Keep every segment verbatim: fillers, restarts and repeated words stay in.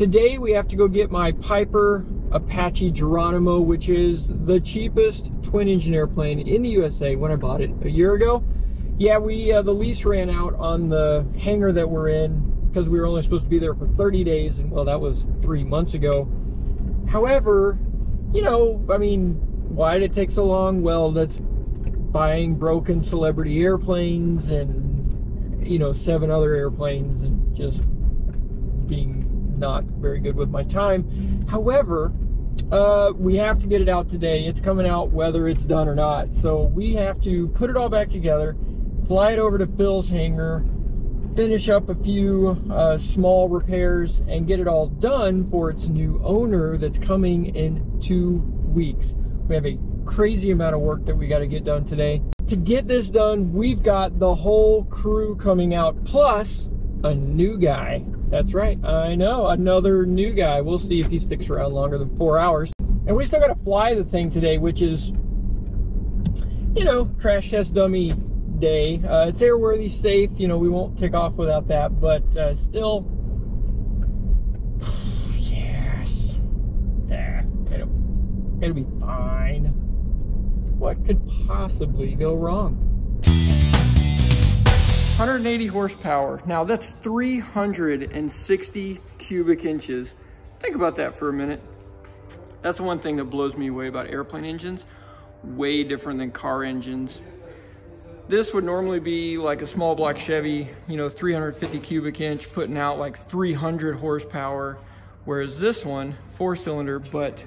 Today we have to go get my Piper Apache Geronimo, which is the cheapest twin engine airplane in the U S A when I bought it a year ago. Yeah, we uh, the lease ran out on the hangar that we're in because we were only supposed to be there for thirty days, and well, that was three months ago. However, you know, I mean, why did it take so long? Well, that's buying broken celebrity airplanes and, you know, seven other airplanes and just being not very good with my time. However, uh, we have to get it out today. It's coming out whether it's done or not. So we have to put it all back together, fly it over to Phil's hangar, finish up a few uh, small repairs, and get it all done for its new owner that's coming in two weeks. We have a crazy amount of work that we got to get done today. To get this done, we've got the whole crew coming out, plus a new guy. That's right, I know, another new guy. We'll see if he sticks around longer than four hours. And we still got to fly the thing today, which is, you know, crash test dummy day. Uh, it's airworthy, safe, you know, we won't take off without that, but uh, still, yes, yeah, it'll, it'll be fine. What could possibly go wrong? one hundred eighty horsepower. Now that's three hundred sixty cubic inches. Think about that for a minute. That's the one thing that blows me away about airplane engines. Way different than car engines. This would normally be like a small block Chevy, you know, three hundred fifty cubic inch, putting out like three hundred horsepower. Whereas this one, four cylinder, but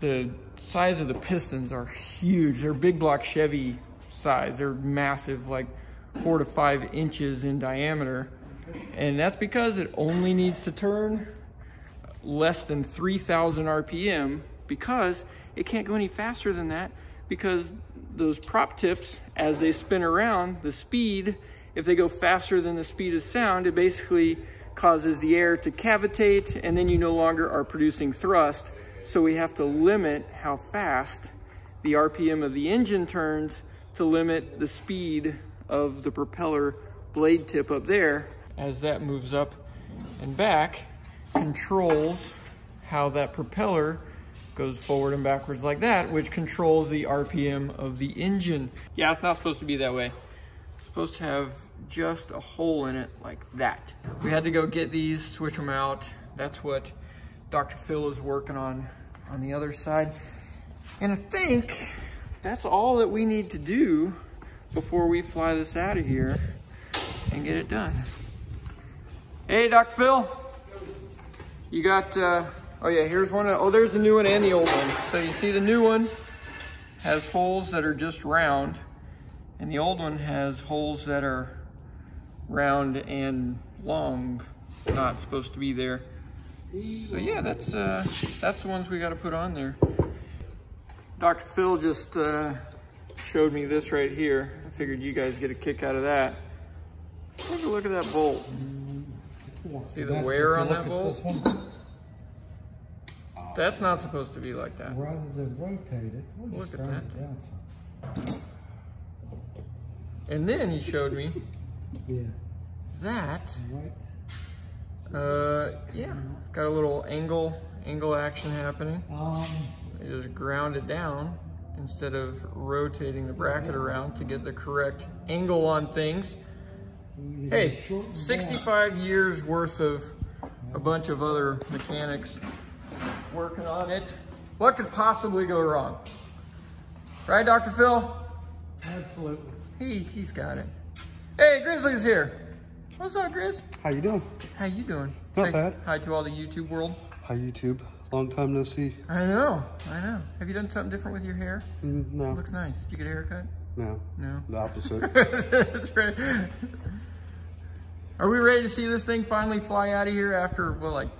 the size of the pistons are huge. They're big block Chevy size. They're massive, like four to five inches in diameter. And that's because it only needs to turn less than three thousand R P M, because it can't go any faster than that, because those prop tips, as they spin around, the speed, if they go faster than the speed of sound, it basically causes the air to cavitate, and then you no longer are producing thrust. So we have to limit how fast the R P M of the engine turns to limit the speed of the propeller blade tip up there. As that moves up and back, controls how that propeller goes forward and backwards like that, which controls the R P M of the engine. Yeah, it's not supposed to be that way. It's supposed to have just a hole in it like that. We had to go get these, switch them out. That's what Doctor Phil is working on on the other side. And I think that's all that we need to do before we fly this out of here and get it done. Hey, Doctor Phil, you got, uh, oh yeah, here's one, of, oh, there's the new one and the old one. So you see the new one has holes that are just round, and the old one has holes that are round and long, not supposed to be there. So yeah, that's, uh, that's the ones we gotta put on there. Doctor Phil just, uh, showed me this right here. I figured you guys get a kick out of that. Take a look at that bolt. See the wear on that bolt? That's not supposed to be like that. Rather than rotate it, we'll just grind it down some. And then he showed me that. Uh, yeah, it's got a little angle, angle action happening. You just ground it down instead of rotating the bracket around to get the correct angle on things. Hey, sixty-five years worth of a bunch of other mechanics working on it. What could possibly go wrong? Right, Doctor Phil? Absolutely. He, he's got it. Hey, Grizzly's here. What's up, Grizz? How you doing? How you doing? Not Say bad. Hi to all the YouTube world. Hi, YouTube. Long time no see. I know, I know. Have you done something different with your hair? Mm, no. It looks nice. Did you get a haircut? No. No? The opposite. That's right. Are we ready to see this thing finally fly out of here after, well, like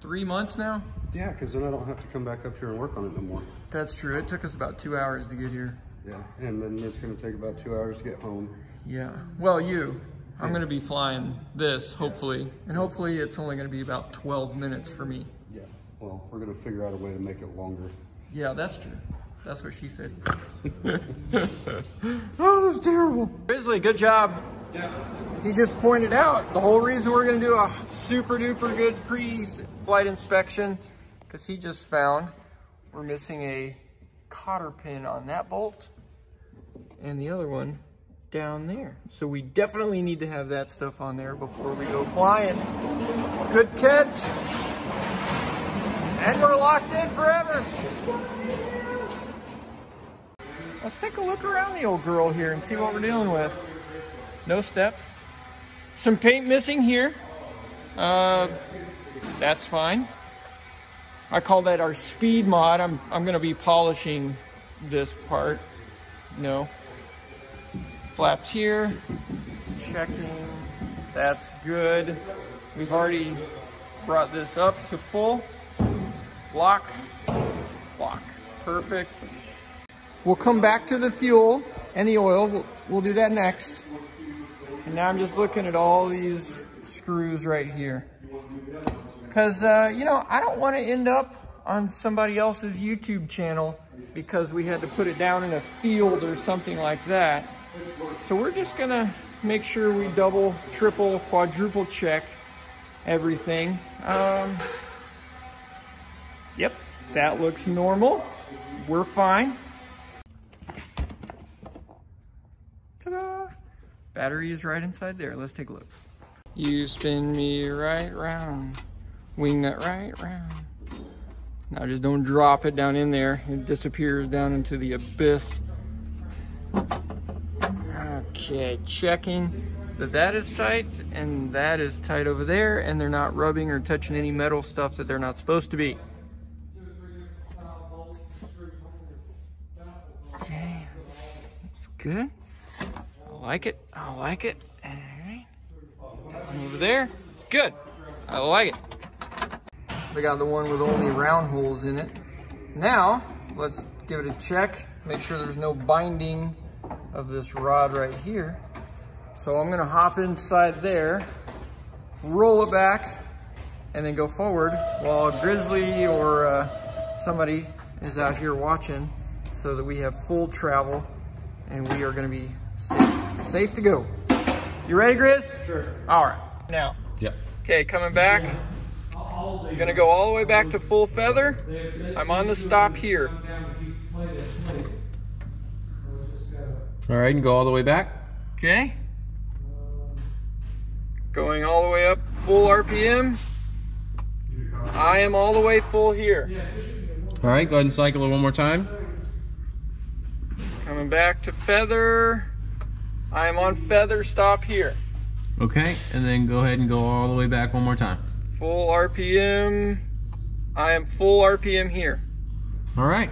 three months now? Yeah, because then I don't have to come back up here and work on it no more. That's true. It took us about two hours to get here. Yeah, and then it's going to take about two hours to get home. Yeah. Well, you. I'm yeah. going to be flying this, hopefully. Yeah. And hopefully it's only going to be about twelve minutes for me. Yeah. Well, we're gonna figure out a way to make it longer. Yeah, that's true. That's what she said. Oh, that's terrible. Grizzly, good job. He just pointed out the whole reason we're going to do a super duper good pre-flight inspection, because he just found we're missing a cotter pin on that bolt and the other one down there. So we definitely need to have that stuff on there before we go flying. Good catch. And we're locked in forever. Let's take a look around the old girl here and see what we're dealing with. No step. Some paint missing here. Uh, that's fine. I call that our speed mod. I'm, I'm gonna be polishing this part. No. Flaps here, checking, that's good. We've already brought this up to full. Lock, lock, perfect. We'll come back to the fuel and the oil, we'll, we'll do that next. And now I'm just looking at all these screws right here. Because, uh, you know, I don't want to end up on somebody else's YouTube channel because we had to put it down in a field or something like that. So we're just going to make sure we double, triple, quadruple check everything. Um, yep, that looks normal. We're fine. Ta-da! Battery is right inside there. Let's take a look. You spin me right round. Wing that right round. Now just don't drop it down in there. It disappears down into the abyss. Okay, checking that that is tight and that is tight over there, and they're not rubbing or touching any metal stuff that they're not supposed to be. Okay, it's good. I like it, I like it. All right, that one over there, good, I like it. They got the one with only round holes in it. Now, let's give it a check. Make sure there's no binding of this rod right here. So I'm gonna hop inside there, roll it back, and then go forward while Grizzly or uh, somebody is out here watching so that we have full travel and we are gonna be safe, safe to go. You ready, Grizz? Sure. All right, now. Yep. Okay, coming back. I'm gonna go all the way back to full feather. I'm on the stop here. All right, and go all the way back. Okay. Going all the way up, full R P M. I am all the way full here. All right, go ahead and cycle it one more time. Coming back to feather. I am on feather, stop here. Okay, and then go ahead and go all the way back one more time. Full R P M. I am full R P M here. All right.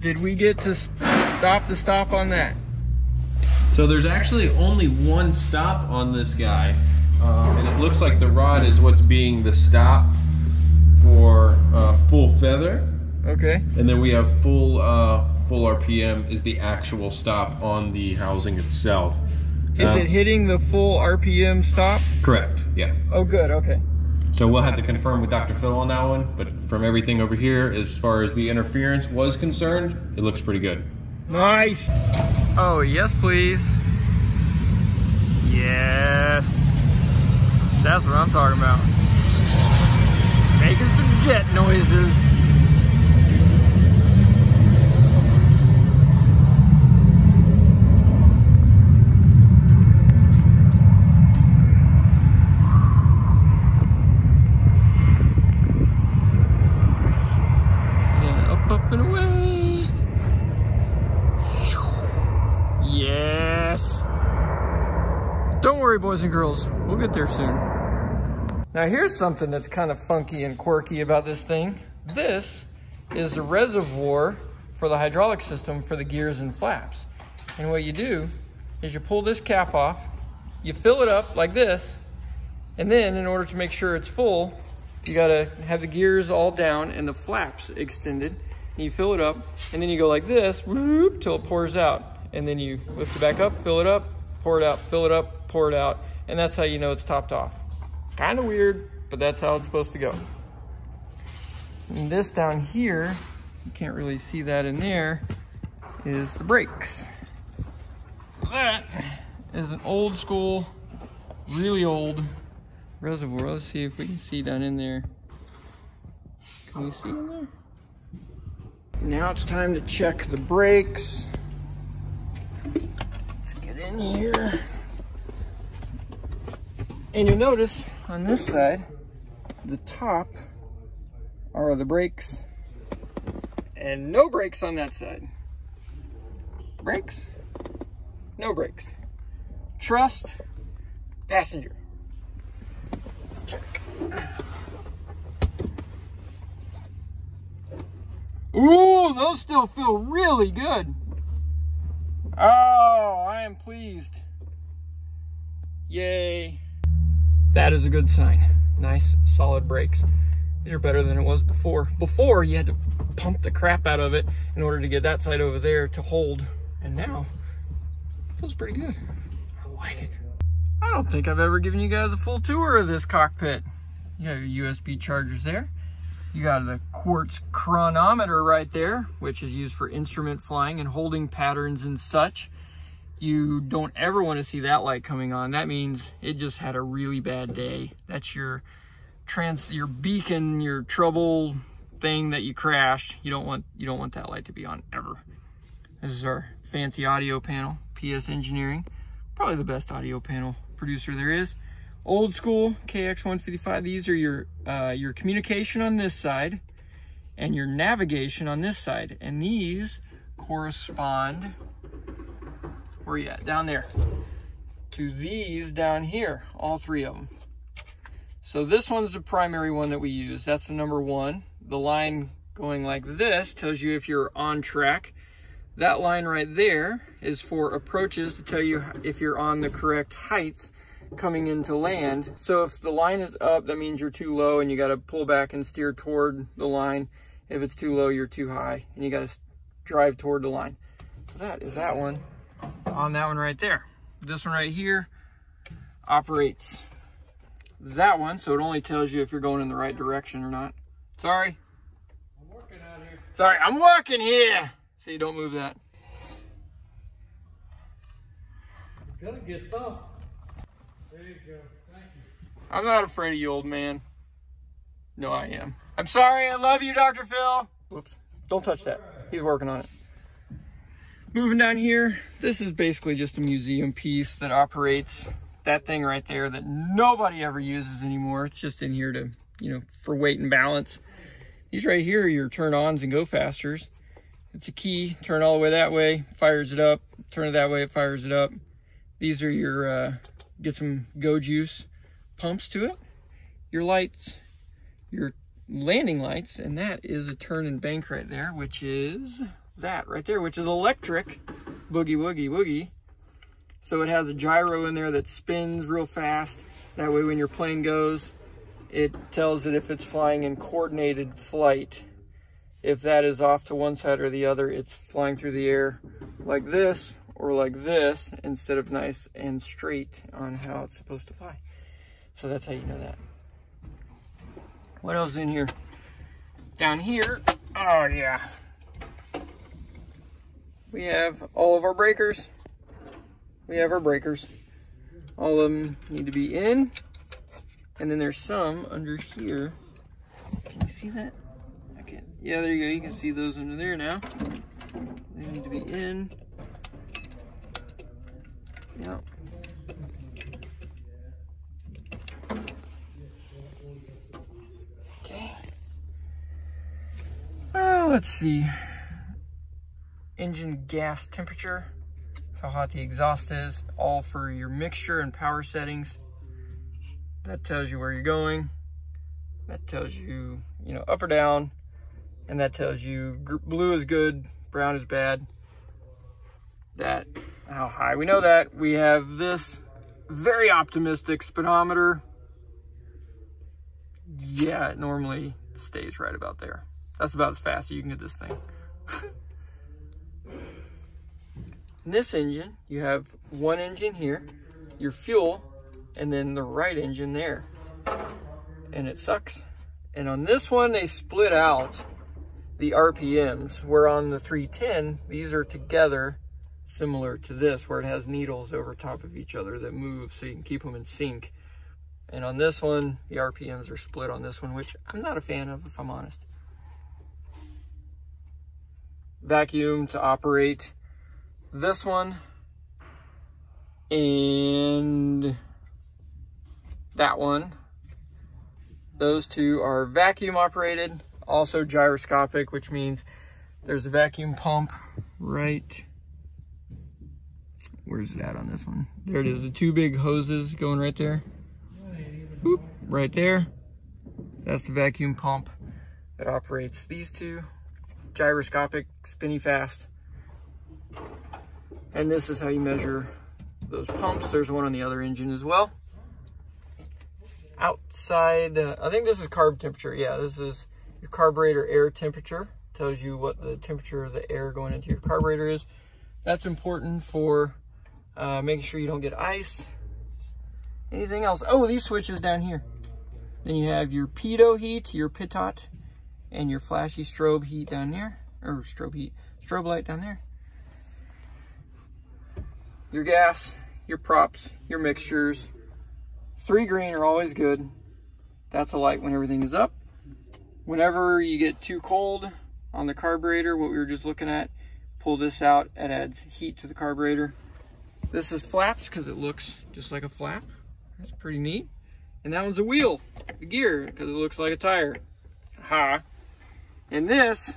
Did we get to stop the stop on that? So there's actually only one stop on this guy. Um, and it looks like the rod is what's being the stop for uh, full feather. Okay. And then we have full uh, full R P M is the actual stop on the housing itself. Is um, it hitting the full R P M stop? Correct, yeah. Oh, good, okay. So we'll have to confirm with Doctor Phil on that one, but from everything over here, as far as the interference was concerned, it looks pretty good. Nice. Oh, yes, please. Yes. That's what I'm talking about. Making some jet noises. Boys and girls, we'll get there soon. Now here's something that's kind of funky and quirky about this thing. This is the reservoir for the hydraulic system for the gears and flaps. And what you do is you pull this cap off, you fill it up like this, and then in order to make sure it's full, you gotta have the gears all down and the flaps extended. And you fill it up, and then you go like this, whoop, till it pours out. And then you lift it back up, fill it up, pour it out, fill it up, pour it out, and that's how you know it's topped off. Kind of weird, but that's how it's supposed to go. And this down here, you can't really see that in there, is the brakes. So that is an old school, really old reservoir. Let's see if we can see down in there. Can we see in there? Now it's time to check the brakes. Let's get in here. And you'll notice on this side, the top are the brakes and no brakes on that side. Brakes, no brakes. Trust passenger. Let's check. Ooh, those still feel really good. Oh, I am pleased. Yay. That is a good sign. Nice, solid brakes. These are better than it was before. Before, you had to pump the crap out of it in order to get that side over there to hold. And now, it feels pretty good. I like it. I don't think I've ever given you guys a full tour of this cockpit. You got your U S B chargers there. You got the quartz chronometer right there, which is used for instrument flying and holding patterns and such. You don't ever want to see that light coming on. That means it just had a really bad day. That's your trans, your beacon, your trouble thing that you crashed. You don't want, you don't want that light to be on ever. This is our fancy audio panel, P S Engineering. Probably the best audio panel producer there is. Old school K X one fifty-five. These are your uh, your communication on this side and your navigation on this side. And these correspond. Where you at? Down there. To these down here, all three of them. So this one's the primary one that we use. That's the number one. The line going like this tells you if you're on track. That line right there is for approaches to tell you if you're on the correct height coming into land. So if the line is up, that means you're too low and you got to pull back and steer toward the line. If it's too low, you're too high and you got to drive toward the line. So that is that one. On that one right there. This one right here operates that one, so it only tells you if you're going in the right direction or not. Sorry. I'm working out here. Sorry, I'm working here. See, don't move that. You're gonna get thumb. There you go. Thank you. I'm not afraid of you, old man. No, I am. I'm sorry. I love you, Doctor Phil. Whoops. Don't touch that. He's working on it. Moving down here, this is basically just a museum piece that operates that thing right there that nobody ever uses anymore. It's just in here to, you know, for weight and balance. These right here are your turn-ons and go-fasters. It's a key, turn all the way that way, fires it up. Turn it that way, it fires it up. These are your, uh, get some go juice pumps to it. Your lights, your landing lights, and that is a turn and bank right there, which is... that right there, which is electric, boogie woogie woogie. So it has a gyro in there that spins real fast. That way when your plane goes, it tells it if it's flying in coordinated flight. If that is off to one side or the other, it's flying through the air like this or like this instead of nice and straight on how it's supposed to fly. So that's how you know that. What else is in here? Down here, oh yeah. We have all of our breakers. We have our breakers. All of them need to be in. And then there's some under here. Can you see that? I can't. Yeah, there you go. You can see those under there now. They need to be in. Yep. Okay. Oh, let's see. Engine gas temperature, how hot the exhaust is, all for your mixture and power settings. That tells you where you're going. That tells you, you know, up or down. And that tells you blue is good, brown is bad. That, how high, we know that. We have this very optimistic speedometer. Yeah, it normally stays right about there. That's about as fast as you can get this thing. In this engine, you have one engine here, your fuel, and then the right engine there. And it sucks. And on this one, they split out the R P Ms, where on the three ten, these are together similar to this, where it has needles over top of each other that move so you can keep them in sync. And on this one, the R P Ms are split on this one, which I'm not a fan of, if I'm honest. Vacuum to operate this one and that one. Those two are vacuum operated, also gyroscopic, which means there's a vacuum pump right, where's it at on this one? There it is, the two big hoses going right there. Boop, right there. That's the vacuum pump that operates these two. Gyroscopic, spinny fast. And this is how you measure those pumps. There's one on the other engine as well. Outside, uh, I think this is carb temperature. Yeah, this is your carburetor air temperature. Tells you what the temperature of the air going into your carburetor is. That's important for uh, making sure you don't get ice. Anything else? Oh, these switches down here. Then you have your pitot heat, your pitot, and your flashy strobe heat down there, or strobe heat, strobe light down there. Your gas, your props, your mixtures. Three green are always good. That's a light when everything is up. Whenever you get too cold on the carburetor, what we were just looking at, pull this out, it adds heat to the carburetor. This is flaps because it looks just like a flap. That's pretty neat. And that one's a wheel, a gear, because it looks like a tire. Ha! And this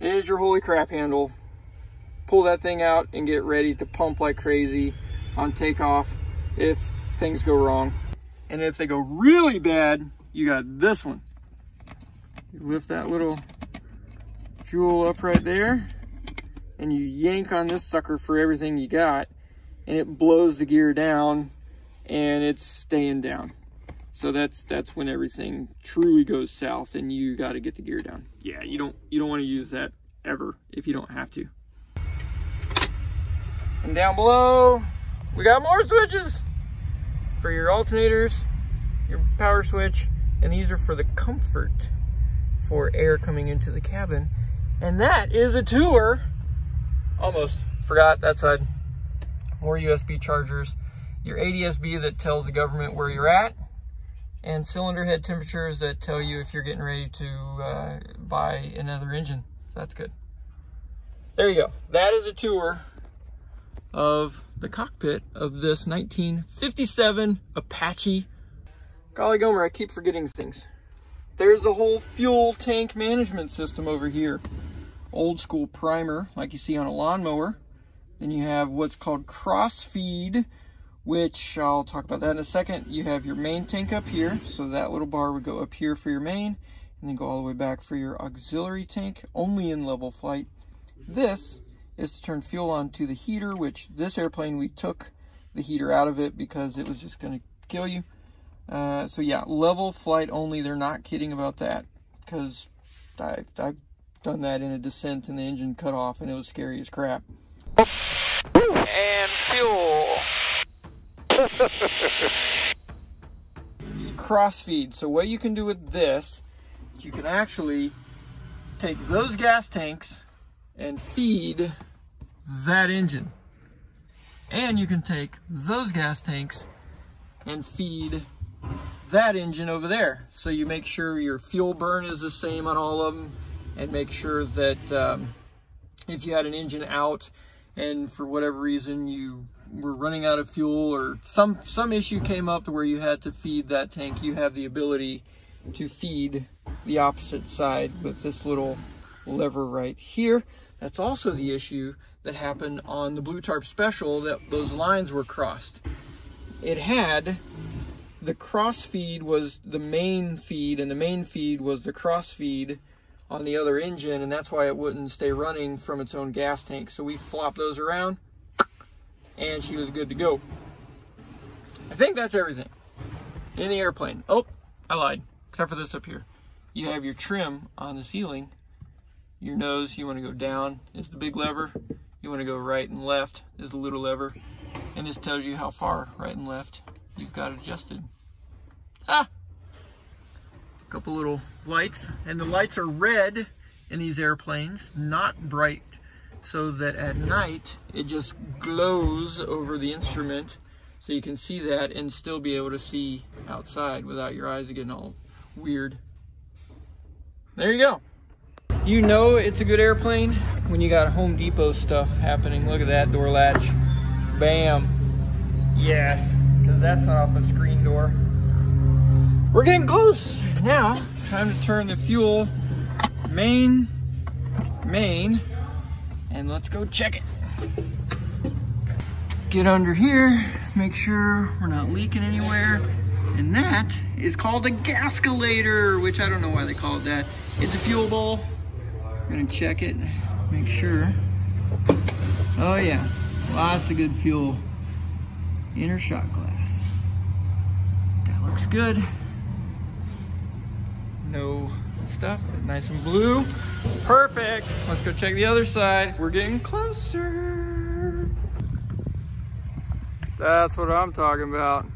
is your holy crap handle. Pull that thing out and get ready to pump like crazy on takeoff if things go wrong. And if they go really bad, you got this one. You lift that little jewel up right there, and you yank on this sucker for everything you got, and it blows the gear down, and it's staying down. So that's that's when everything truly goes south and you got to get the gear down. Yeah, you don't you don't want to use that ever if you don't have to. And down below, we got more switches for your alternators, your power switch, and these are for the comfort for air coming into the cabin. And that is a tour. Almost forgot that side. More U S B chargers. Your A D S B that tells the government where you're at, and cylinder head temperatures that tell you if you're getting ready to uh, buy another engine. So that's good. There you go. That is a tour of the cockpit of this nineteen fifty-seven Apache. Golly Gomer, I keep forgetting things. There's the whole fuel tank management system over here. Old school primer, like you see on a lawnmower. Then you have what's called crossfeed, which I'll talk about that in a second. You have your main tank up here. So that little bar would go up here for your main and then go all the way back for your auxiliary tank, only in level flight. This is to turn fuel on to the heater, which this airplane, we took the heater out of it because it was just gonna kill you. Uh, so yeah, level flight only. They're not kidding about that because I've, I've done that in a descent and the engine cut off and it was scary as crap. And fuel. Crossfeed. So what you can do with this, you can actually take those gas tanks and feed that engine, and you can take those gas tanks and feed that engine over there. So you make sure your fuel burn is the same on all of them, and make sure that um, if you had an engine out and for whatever reason you were running out of fuel or some some issue came up to where you had to feed that tank, you have the ability to feed the opposite side with this little lever right here. That's also the issue that happened on the Blue Tarp Special, that those lines were crossed. It had the cross feed was the main feed and the main feed was the cross feed on the other engine, and that's why it wouldn't stay running from its own gas tank. So we flopped those around and she was good to go. I think that's everything in the airplane. Oh, I lied, except for this up here. You have your trim on the ceiling, your nose, you wanna go down is the big lever, you wanna go right and left is the little lever, and this tells you how far right and left you've got adjusted. Ah! A couple little lights, and the lights are red in these airplanes, not bright. so that at night it just glows over the instrument so you can see that and still be able to see outside without your eyes getting all weird. There you go. You know it's a good airplane when you got Home Depot stuff happening. Look at that door latch. Bam. Yes, because that's not off a screen door. We're getting close. Now, time to turn the fuel main, main, and let's go check it. Get under here, make sure we're not leaking anywhere. And that is called a gascalator, which I don't know why they call it that. It's a fuel bowl. I'm gonna check it, make sure. Oh yeah, lots of good fuel. Inner shot glass. That looks good. No stuff, nice and blue. Perfect. Let's go check the other side. We're getting closer. That's what I'm talking about.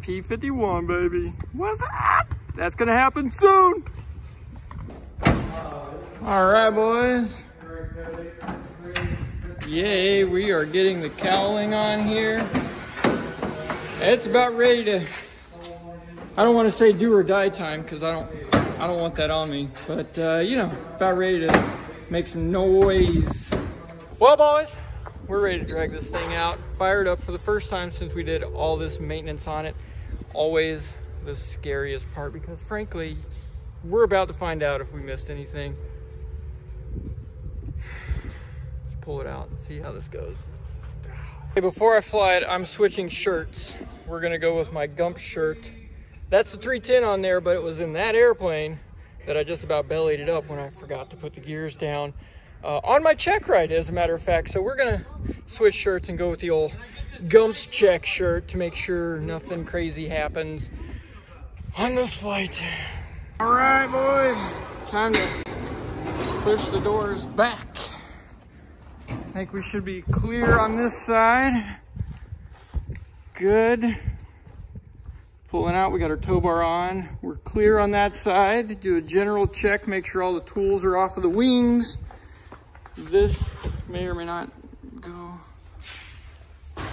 P fifty-one, baby. What's up? That's gonna happen soon. All right, boys. Yay, we are getting the cowling on here. It's about ready to, I don't want to say do or die time because I don't, I don't want that on me. But, uh, you know, about ready to make some noise. Well, boys, we're ready to drag this thing out. Fired up for the first time since we did all this maintenance on it. Always the scariest part because, frankly, we're about to find out if we missed anything. Let's pull it out and see how this goes. Okay, before I fly it, I'm switching shirts. We're gonna go with my Gump shirt. That's the three ten on there, but it was in that airplane that I just about bellied it up when I forgot to put the gears down uh, on my check ride, as a matter of fact. So we're gonna switch shirts and go with the old Gump's check shirt to make sure nothing crazy happens on this flight. All right, boys, time to push the doors back. I think we should be clear on this side. Good. Pulling out, we got our tow bar on. We're clear on that side. Do a general check, make sure all the tools are off of the wings. This may or may not go.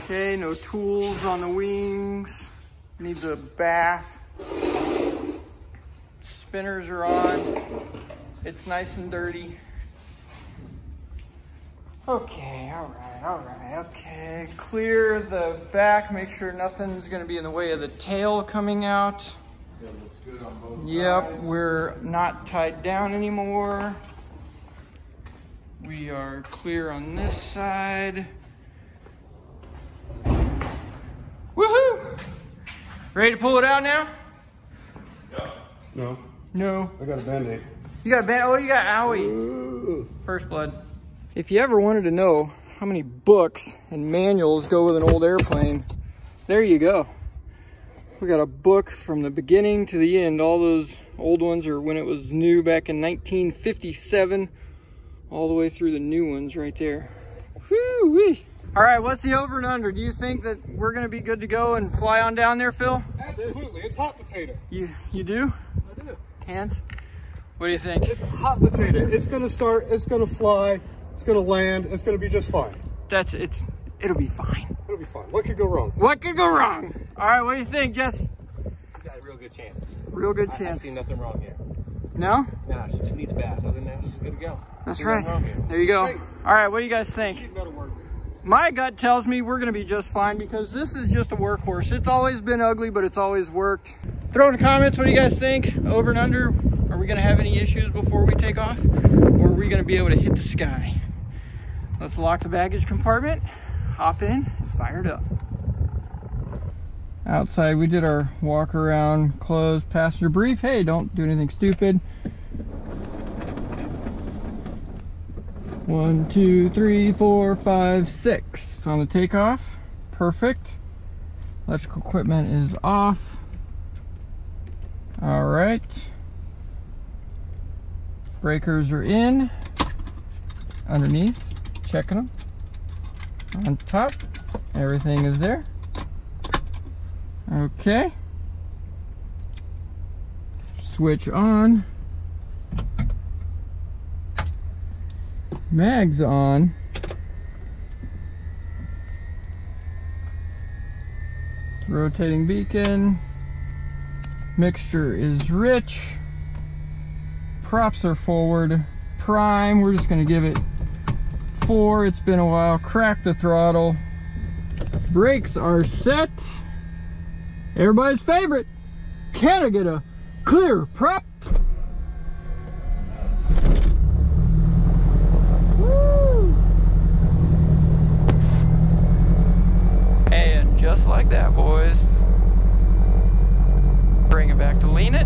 Okay, no tools on the wings. Needs a bath. Spinners are on. It's nice and dirty. Okay, all right, all right, okay. Clear the back, make sure nothing's gonna be in the way of the tail coming out. Yeah, it looks good on both yep, sides. We're not tied down anymore. We are clear on this side. Woohoo! Ready to pull it out now? Yeah. No. No. I got a Band-Aid. You got a Band-Aid? Oh, you got owie. Ooh. First blood. If you ever wanted to know how many books and manuals go with an old airplane, there you go. We got a book from the beginning to the end. All those old ones are when it was new back in nineteen fifty-seven, all the way through the new ones right there. Whoo-wee. All right, what's the over and under? Do you think that we're gonna be good to go and fly on down there, Phil? Absolutely, it's hot potato. You, you do? I do. Hands? What do you think? It's a hot potato. It's gonna start, it's gonna fly. It's gonna land, it's gonna be just fine. That's, it's, it'll be fine. It'll be fine. What could go wrong? What could go wrong? All right, what do you think, Jesse? She's got real good chances. Real good chances. I, I see nothing wrong here. No? No, she just needs a bath. Other than that, she's good to go. That's right. There you go. Hey. All right, what do you guys think? My gut tells me we're gonna be just fine because this is just a workhorse. It's always been ugly, but it's always worked. Throw in the comments, what do you guys think? Over and under, are we gonna have any issues before we take off? Or are we gonna be able to hit the sky? Let's lock the baggage compartment, hop in, fire it up. Outside, we did our walk around, closed, passenger brief. Hey, don't do anything stupid. One, two, three, four, five, six. On the takeoff, perfect. Electrical equipment is off. All right. Breakers are in, underneath, checking them. On top, everything is there. Okay. Switch on. mags on. Rotating beacon. Mixture is rich. Props are forward. Prime, we're just going to give it four. It's been a while. Crack the throttle. Brakes are set. Everybody's favorite. Can I get a clear prop? Woo! And just like that, boys. Bring it back to lean it.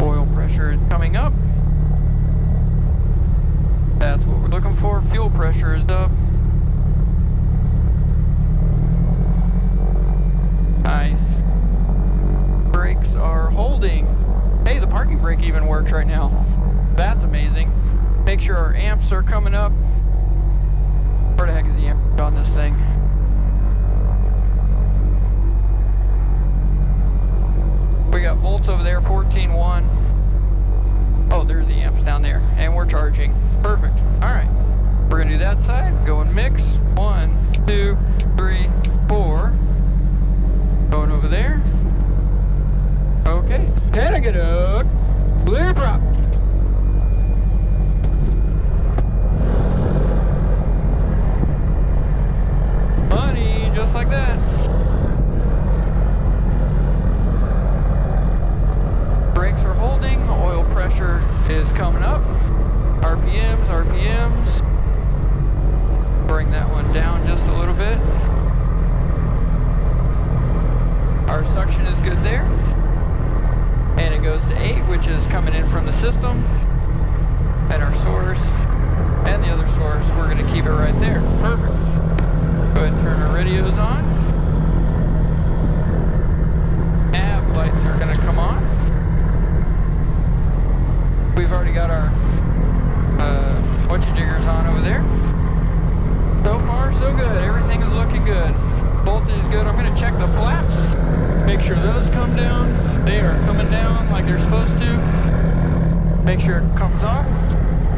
Oil pressure is coming up. That's what we're looking for. Fuel pressure is up. Nice. Brakes are holding. Hey, the parking brake even works right now. That's amazing. Make sure our amps are coming up. Where the heck is the amp on this thing? We got volts over there, fourteen point one. Oh, there's the amps down there, and we're charging. Perfect. All right, we're gonna do that side. Go and mix. One, two, three, four. Going over there. Okay. Can I get a clear prop? Money, just like that. Holding, oil pressure is coming up. R P Ms, R P Ms. Bring that one down just a little bit. Our suction is good there. And it goes to eight, which is coming in from the system. And our source, and the other source, we're gonna keep it right there. Perfect. Go ahead and turn our radios on. Nav lights are gonna come on. We've already got our uh, whatchajiggers on over there. So far, so good. Everything is looking good. Voltage is good. I'm going to check the flaps. Make sure those come down. They are coming down like they're supposed to. Make sure it comes off.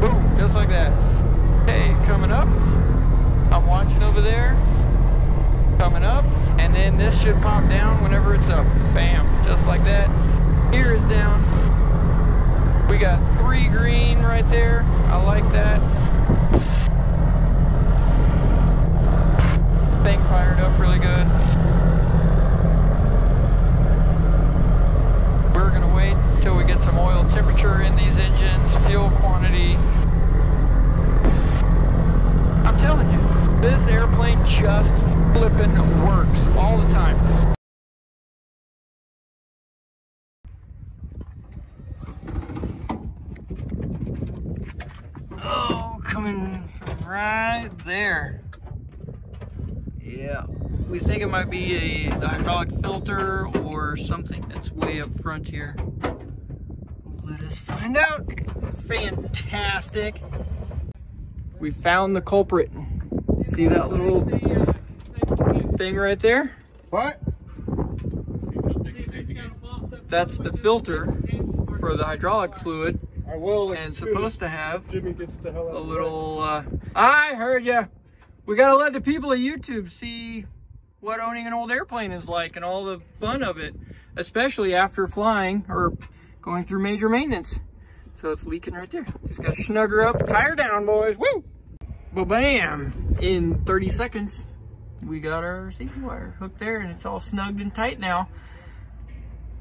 Boom, just like that. Okay, coming up. I'm watching over there. Coming up. And then this should pop down whenever it's up. Bam, just like that. Here is down. We got three green right there. I like that. Thing fired up really good. We're gonna wait until we get some oil temperature in these engines, fuel quantity. I'm telling you, this airplane just flipping works all the time. Coming from right there. Yeah, we think it might be a the hydraulic filter or something that's way up front here. Let us find out. Fantastic. We found the culprit. See that little thing right there? What? That's the filter for the hydraulic fluid. I will, and it's supposed to have Jimmy gets the hell out a little, uh, I heard ya. We gotta let the people of YouTube see what owning an old airplane is like and all the fun of it, especially after flying or going through major maintenance. So it's leaking right there. Just gotta snug her up, tie her down, boys, woo! Well, bam, in thirty seconds, we got our safety wire hooked there and it's all snugged and tight now.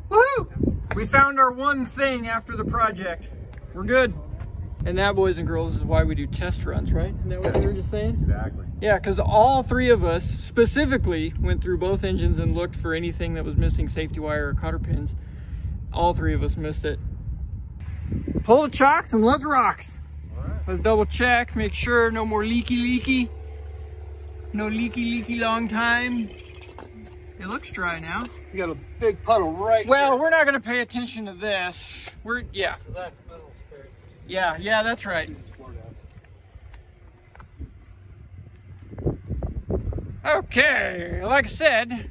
Woohoo! We found our one thing after the project. We're good. And that, boys and girls, is why we do test runs, right? Isn't that what you were just saying? Exactly. Yeah, because all three of us specifically went through both engines and looked for anything that was missing safety wire or cotter pins. All three of us missed it. Pull the chocks and let's rocks. All right. Let's double check, make sure no more leaky leaky. No leaky leaky long time. It looks dry now. You got a big puddle right Well, here. We're not going to pay attention to this. We're, yeah. So that's metal spirits. Yeah, yeah, that's right. Okay, like I said,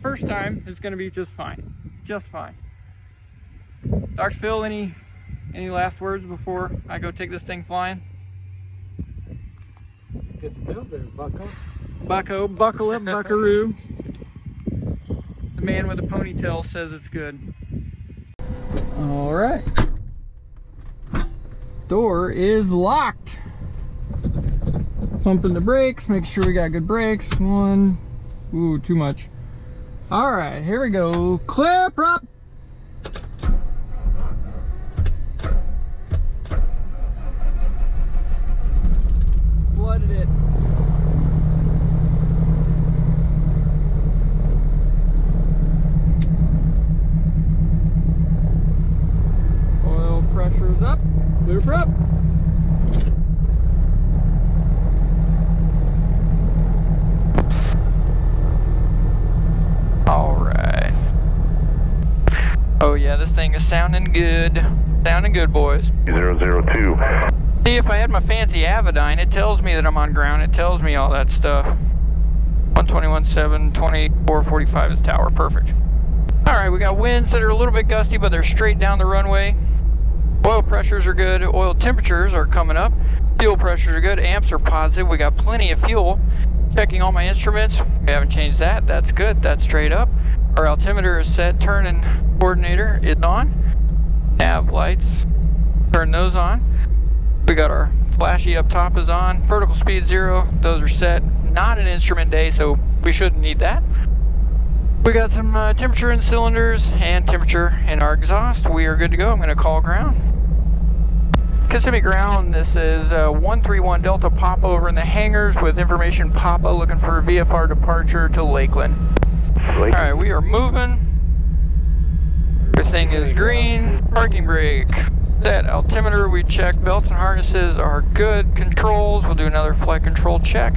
first time is going to be just fine. Just fine. Doctor Phil, any, any last words before I go take this thing flying? Get the belt there, bucko. Bucko, buckle up, buckaroo. The man with the ponytail says it's good. All right. Door is locked. Pumping the brakes, make sure we got good brakes. One, ooh, too much. All right, here we go. Clip up. Flooded it. Oil pressure is up. Looper up. This thing is sounding good. Sounding good, boys. zero zero two. See, if I had my fancy Avidyne, it tells me that I'm on ground. It tells me all that stuff. one twenty-one seven, twenty-four forty-five is tower. Perfect. All right, we got winds that are a little bit gusty, but they're straight down the runway. Oil pressures are good. Oil temperatures are coming up. Fuel pressures are good. Amps are positive. We got plenty of fuel. Checking all my instruments. We haven't changed that. That's good. That's straight up. Our altimeter is set. Turning coordinator is on. Nav lights, turn those on. We got our flashy up top is on. Vertical speed zero, those are set. Not an instrument day, so we shouldn't need that. We got some uh, temperature in cylinders and temperature in our exhaust. We are good to go. I'm gonna call ground. Kissimmee ground, this is uh, one three one Delta Papa over in the hangars with information Papa looking for V F R departure to Lakeland. All right, we are moving. Everything is green. Parking brake, set. Altimeter, we check. Belts and harnesses are good. Controls, we'll do another flight control check.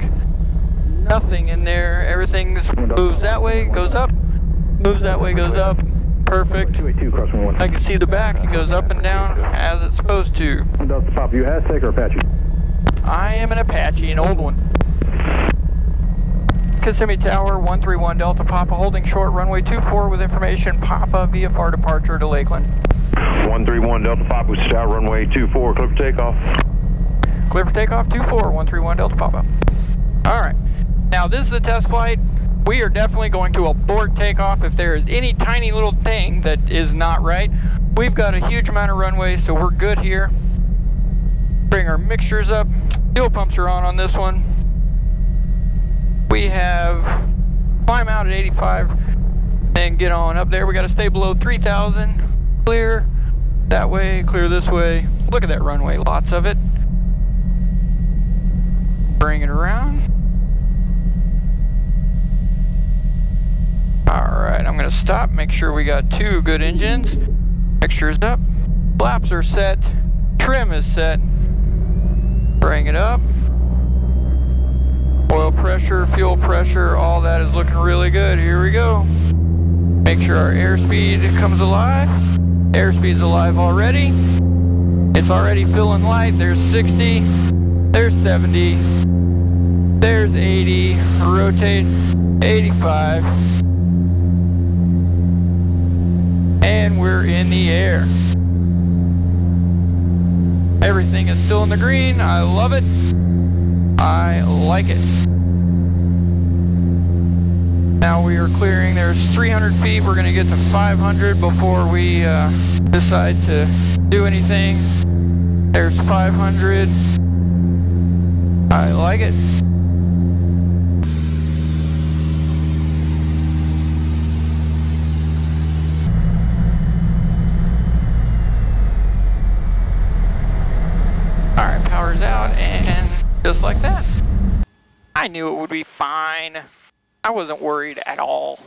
Nothing in there. Everything moves that way, goes up. Moves that way, goes up. Perfect. I can see the back. It goes up and down as it's supposed to. You Aztec or Apache? I am an Apache, an old one. Kissimmee Tower, one three one Delta Papa, holding short, runway two four with information, Papa, V F R departure to Lakeland. one three one Delta Papa, with style runway two four, clear for takeoff. Clear for takeoff, two four, one three one Delta Papa. All right, now this is a test flight. We are definitely going to abort takeoff if there is any tiny little thing that is not right. We've got a huge amount of runway, so we're good here. Bring our mixtures up. Fuel pumps are on on this one. We have climb out at eighty-five and get on up there. We got to stay below three thousand. Clear that way, clear this way. Look at that runway, lots of it. Bring it around. All right, I'm going to stop, make sure we got two good engines. Mixture's up. Flaps are set. Trim is set. Bring it up. Oil pressure, fuel pressure, all that is looking really good. Here we go. Make sure our airspeed comes alive. Airspeed's alive already. It's already feeling light. There's sixty, there's seventy, there's eighty, rotate, eighty-five. And we're in the air. Everything is still in the green. I love it. I like it. Now we are clearing. There's three hundred feet. We're going to get to five hundred before we uh, decide to do anything. There's five hundred. I like it. All right, power's out and just like that. I knew it would be fine. I wasn't worried at all.